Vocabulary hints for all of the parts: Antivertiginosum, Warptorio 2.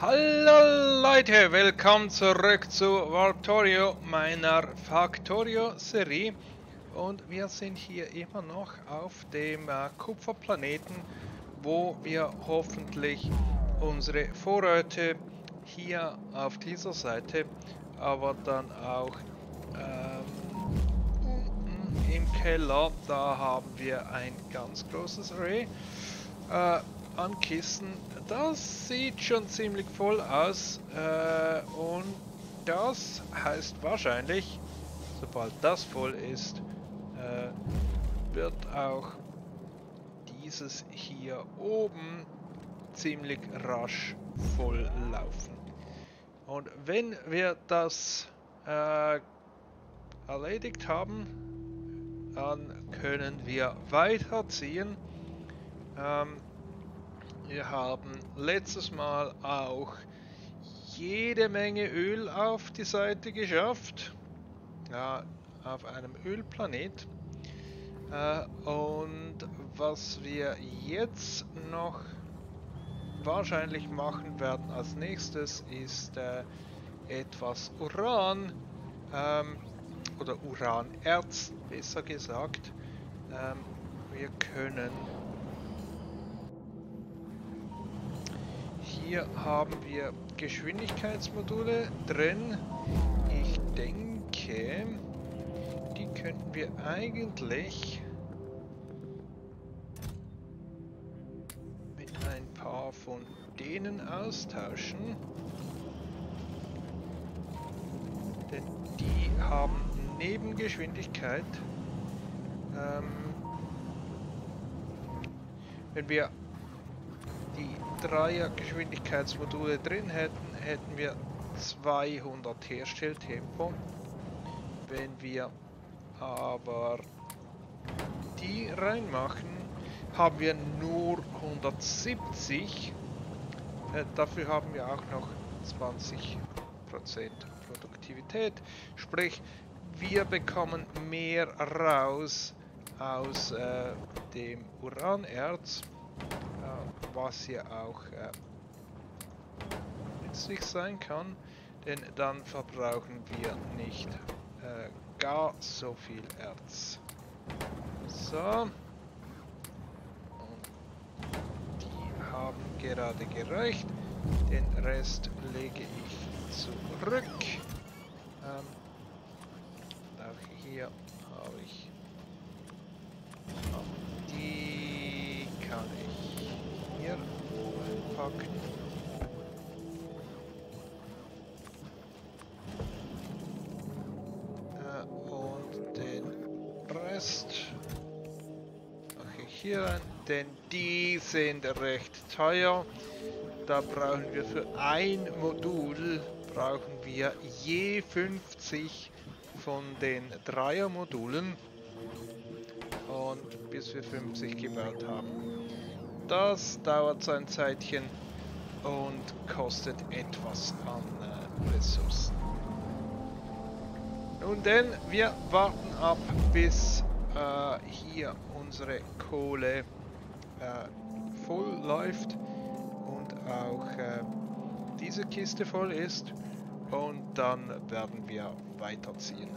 Hallo Leute, willkommen zurück zu Warptorio, meiner Factorio-Serie. Und wir sind hier immer noch auf dem Kupferplaneten, wo wir hoffentlich unsere Vorräte hier auf dieser Seite, aber dann auch unten im Keller, da haben wir ein ganz großes Array an Kisten. Das sieht schon ziemlich voll aus und das heißt wahrscheinlich, sobald das voll ist, wird auch dieses hier oben ziemlich rasch voll laufen. Und wenn wir das erledigt haben, dann können wir weiterziehen. Wir haben letztes Mal auch jede Menge Öl auf die Seite geschafft, ja, auf einem Ölplanet. Und was wir jetzt noch wahrscheinlich machen werden als nächstes ist etwas Uran oder Uranerz, besser gesagt. Wir können... Hier haben wir Geschwindigkeitsmodule drin. Ich denke, die könnten wir eigentlich mit ein paar von denen austauschen. Denn die haben Nebengeschwindigkeit. Wenn wir die 3er Geschwindigkeitsmodule drin hätten, hätten wir 200 Herstelltempo. Wenn wir aber die reinmachen, haben wir nur 170. Dafür haben wir auch noch 20% Produktivität. Sprich, wir bekommen mehr raus aus dem Uranerz, was hier auch nützlich sein kann, denn dann verbrauchen wir nicht gar so viel Erz. So. Und die haben gerade gereicht. Den Rest lege ich zurück. Auch hier habe ich die kann ich einpacken. Und den Rest mache ich hier rein, denn die sind recht teuer. Da brauchen wir für ein Modul brauchen wir je 50 von den 3er Modulen. Und bis wir 50 gebaut haben. Das dauert so ein Zeitchen und kostet etwas an Ressourcen. Nun denn, wir warten ab, bis hier unsere Kohle voll läuft und auch diese Kiste voll ist, und dann werden wir weiterziehen.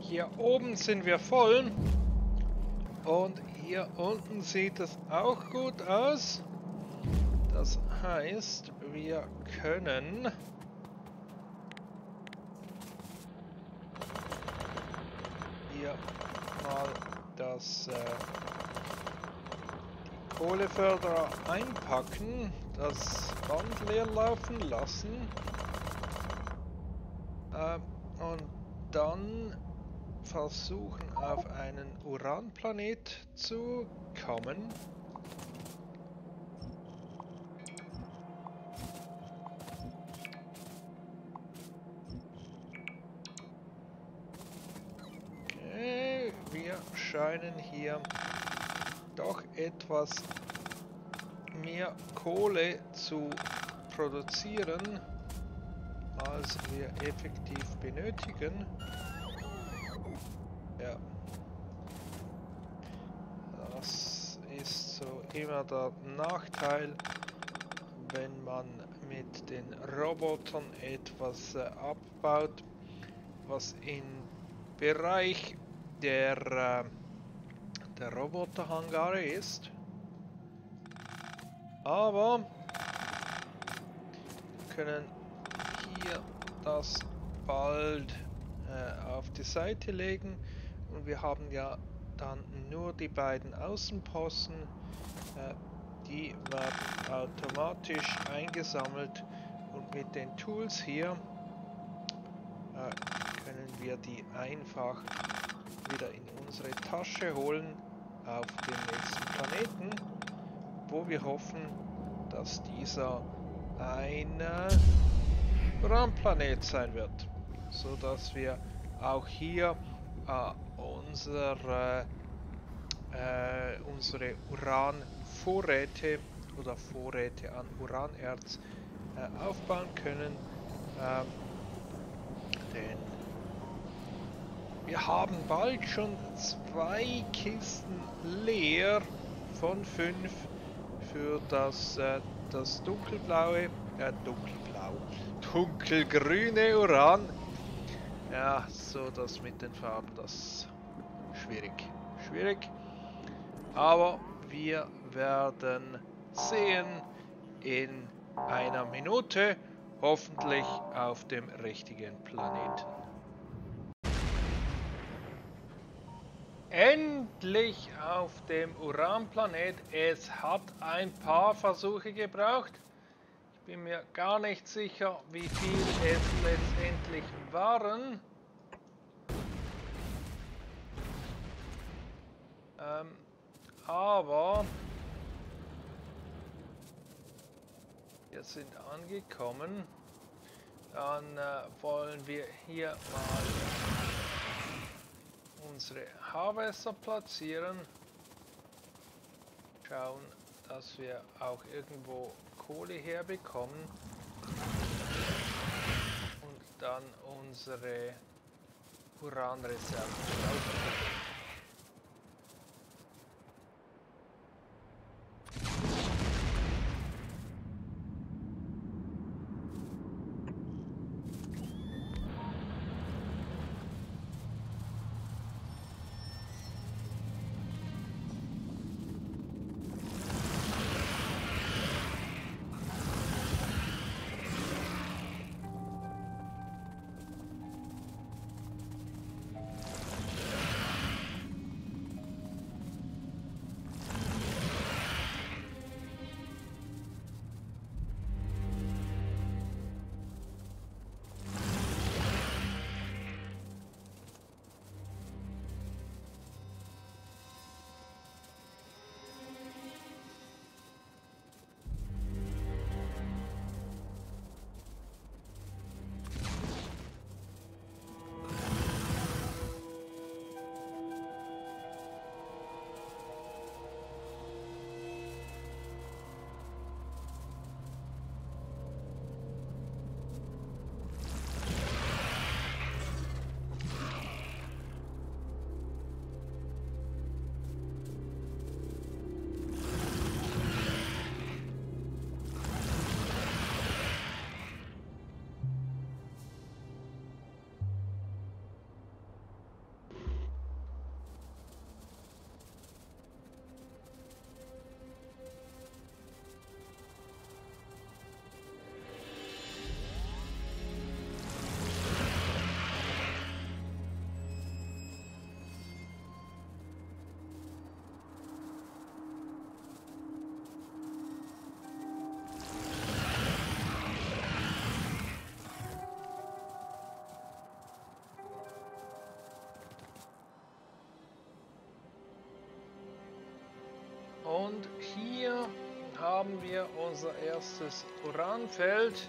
Hier oben sind wir voll. Und hier unten sieht es auch gut aus. Das heißt, wir können hier mal das die Kohleförderer einpacken, das Band leer laufen lassen und dann versuchen, auf einen Uranplanet zu kommen. Okay, wir scheinen hier doch etwas mehr Kohle zu produzieren, als wir effektiv benötigen. Ja, das ist so immer der Nachteil, wenn man mit den Robotern etwas abbaut, was im Bereich der Roboterhangare ist. Aber wir können hier das bald auf die Seite legen und wir haben ja dann nur die beiden Außenposten, die werden automatisch eingesammelt und mit den Tools hier können wir die einfach wieder in unsere Tasche holen auf den nächsten Planeten, wo wir hoffen, dass dieser ein Raumplanet sein wird, so dass wir auch hier unsere Uranvorräte oder Vorräte an Uranerz aufbauen können, denn wir haben bald schon 2 Kisten leer von 5 für das dunkelgrüne Uran. Ja, so das mit den Farben, das schwierig. Aber wir werden sehen in einer Minute, hoffentlich auf dem richtigen Planeten. Endlich auf dem Uranplanet. Es hat ein paar Versuche gebraucht. Ich bin mir gar nicht sicher, wie viel es letztendlich waren. Aber wir sind angekommen. Dann wollen wir hier mal unsere Haarwässer platzieren. Schauen, dass wir auch irgendwo Kohle herbekommen und dann unsere Uranreserven ausbauen. Und hier haben wir unser erstes Uranfeld.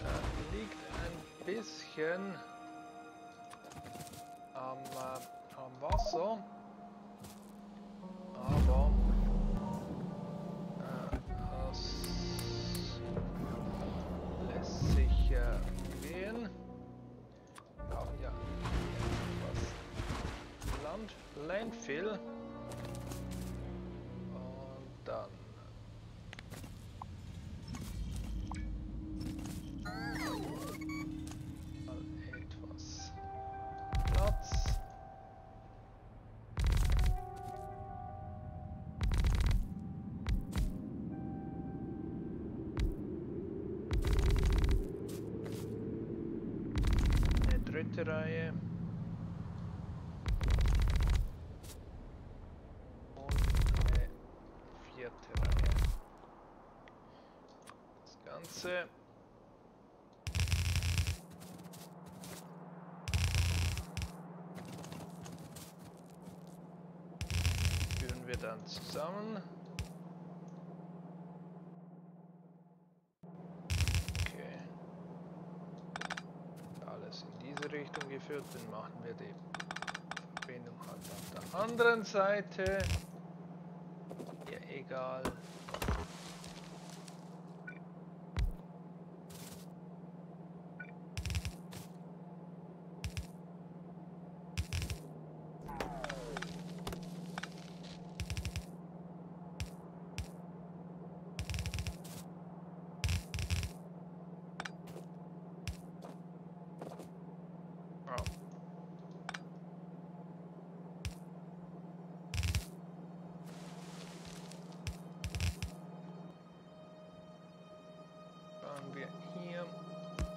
Das liegt ein bisschen am Wasser, aber das lässt sich gehen. Wir haben ja etwas Landfill. dritte Reihe. Und eine vierte Reihe. Das Ganze. Führen wir dann zusammen. Richtung geführt, dann machen wir die Verbindung halt auf der anderen Seite. Ja, egal.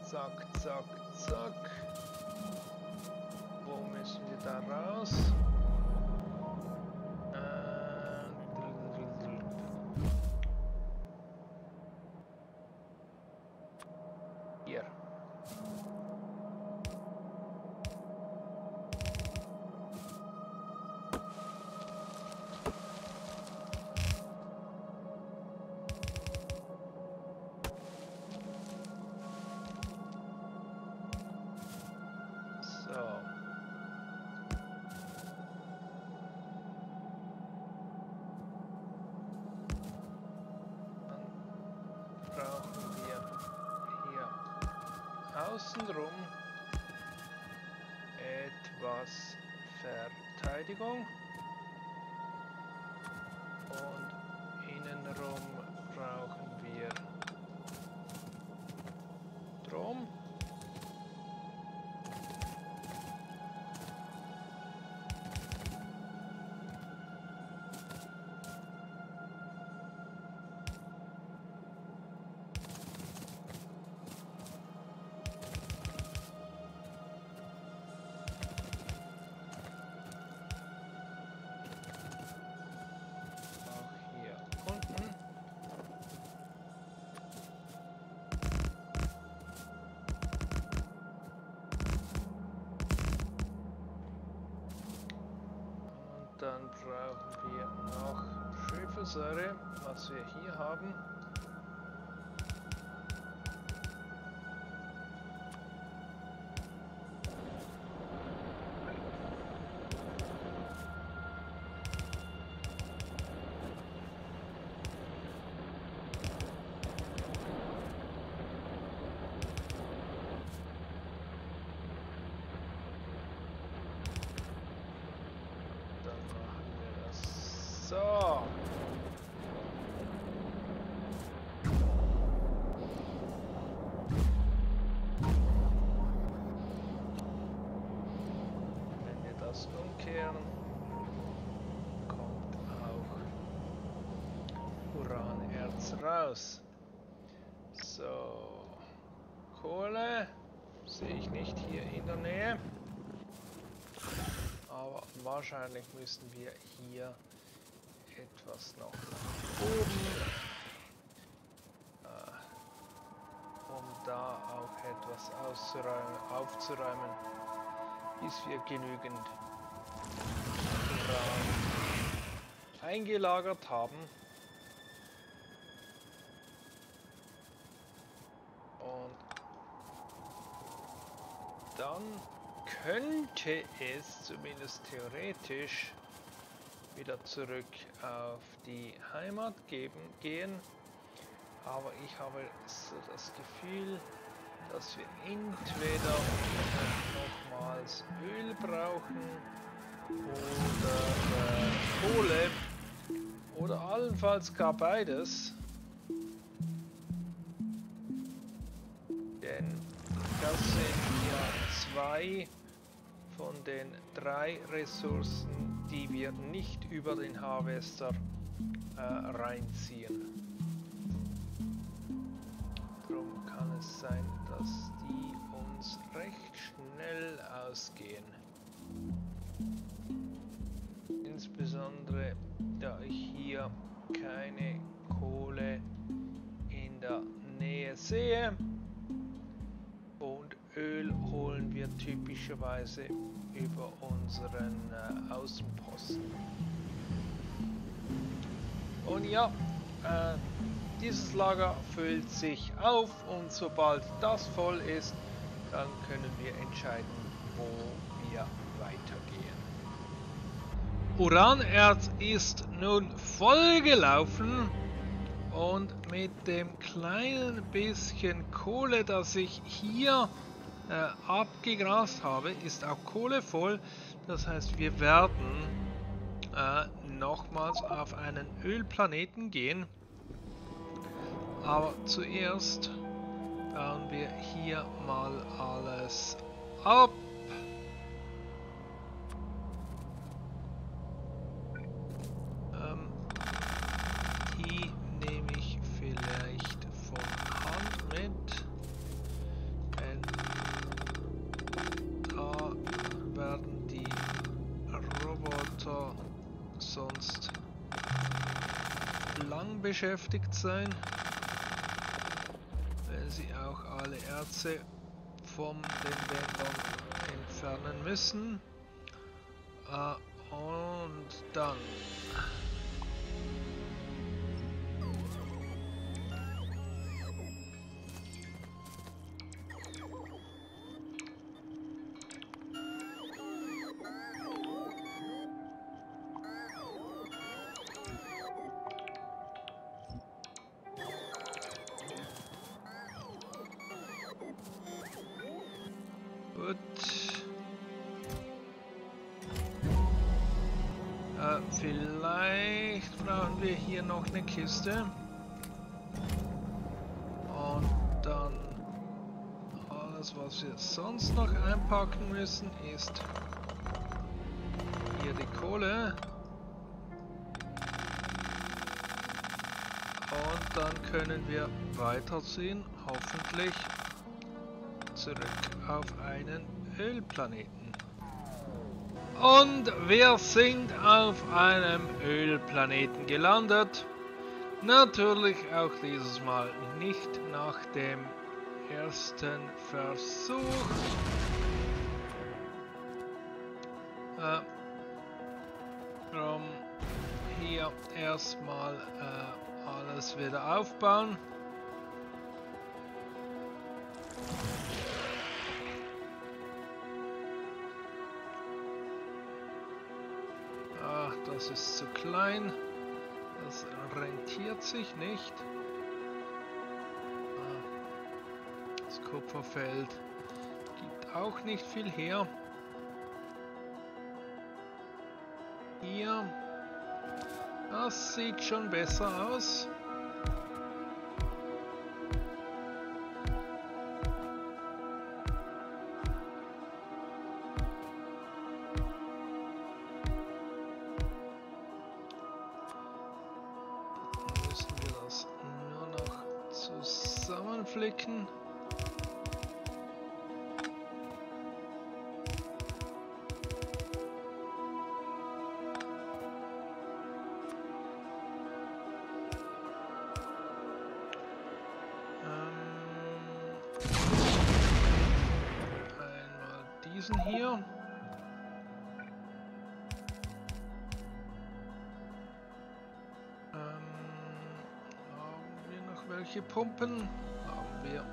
Zack, zack, zack. Wo müssen wir da raus? Hier. Außenrum etwas Verteidigung und innenrum brauchen wir Strom. Dann brauchen wir noch Schwefelsäure, was wir hier haben. So. Wenn wir das umkehren, kommt auch Uranerz raus. So. Kohle sehe ich nicht hier in der Nähe. Aber wahrscheinlich müssen wir hier etwas noch nach oben, um da auch etwas aufzuräumen, bis wir genügend Uran eingelagert haben. Und dann könnte es zumindest theoretisch wieder zurück auf die Heimat gehen, aber ich habe so das Gefühl, dass wir entweder nochmals Öl brauchen oder Kohle oder allenfalls gar beides, denn das sind ja zwei von den drei Ressourcen, die wir nicht über den Harvester reinziehen. Darum kann es sein, dass die uns recht schnell ausgehen. Insbesondere da ich hier keine Kohle in der Nähe sehe. Und Öl holen wir typischerweise über unseren Außenposten. Und ja, dieses Lager füllt sich auf und sobald das voll ist, dann können wir entscheiden, wo wir weitergehen. Uranerz ist nun vollgelaufen und mit dem kleinen bisschen Kohle, das ich hier abgegrast habe, ist auch Kohle voll. Das heißt, wir werden nochmals auf einen Ölplaneten gehen. Aber zuerst bauen wir hier mal alles ab. Die nehme ich vielleicht von Hand mit. Denn da werden die Roboter sonst lang beschäftigt sein. Sie auch alle Erze vom Dämmern entfernen müssen. Und dann vielleicht brauchen wir hier noch eine Kiste und dann alles, was wir sonst noch einpacken müssen, ist hier die Kohle und dann können wir weiterziehen, hoffentlich zurück auf einen Ölplaneten. Und wir sind auf einem Ölplaneten gelandet. Natürlich auch dieses Mal nicht nach dem ersten Versuch. Hier erstmal alles wieder aufbauen. Das ist zu klein, das rentiert sich nicht. Das Kupferfeld gibt auch nicht viel her. Hier, das sieht schon besser aus. Flicken. Einmal diesen hier. Haben wir noch welche Pumpen? Wir.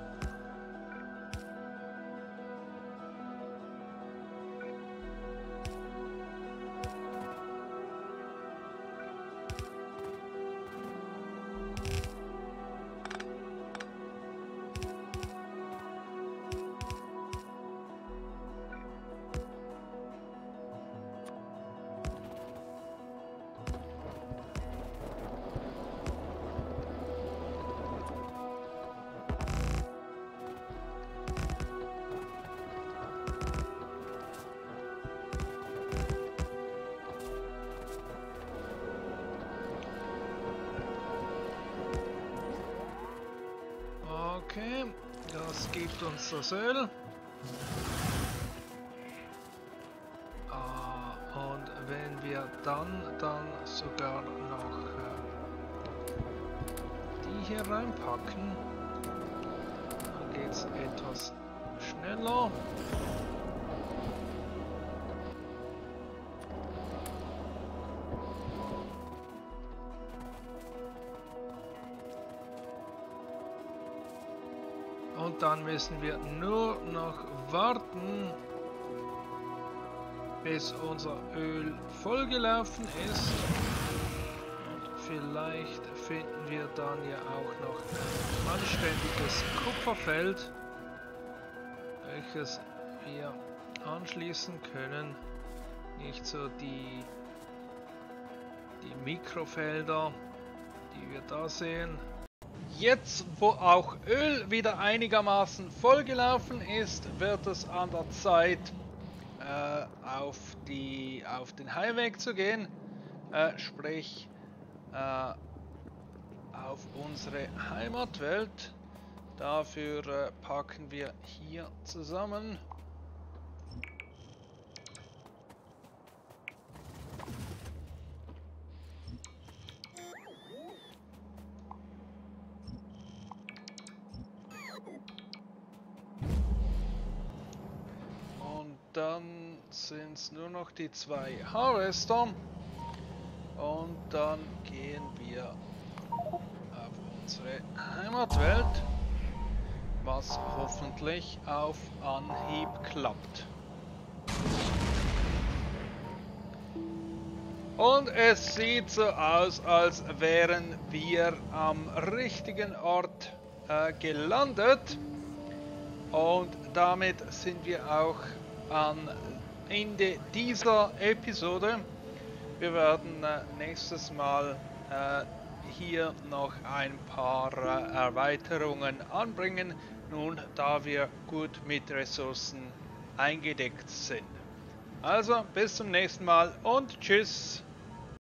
Okay, das gibt uns das Öl. Und wenn wir dann sogar noch die hier reinpacken, dann geht es etwas schneller. Und dann müssen wir nur noch warten, bis unser Öl vollgelaufen ist. Und vielleicht finden wir dann ja auch noch ein anständiges Kupferfeld, welches wir anschließen können. Nicht so die Mikrofelder, die wir da sehen. Jetzt, wo auch Öl wieder einigermaßen vollgelaufen ist, wird es an der Zeit, auf den Highweg zu gehen, sprich auf unsere Heimatwelt. Dafür packen wir hier zusammen. Dann sind es nur noch die 2 Harvester und dann gehen wir auf unsere Heimatwelt, was hoffentlich auf Anhieb klappt. Und es sieht so aus, als wären wir am richtigen Ort gelandet, und damit sind wir auch am Ende dieser Episode. Wir werden nächstes Mal hier noch ein paar Erweiterungen anbringen, nun da wir gut mit Ressourcen eingedeckt sind. Also bis zum nächsten Mal und tschüss!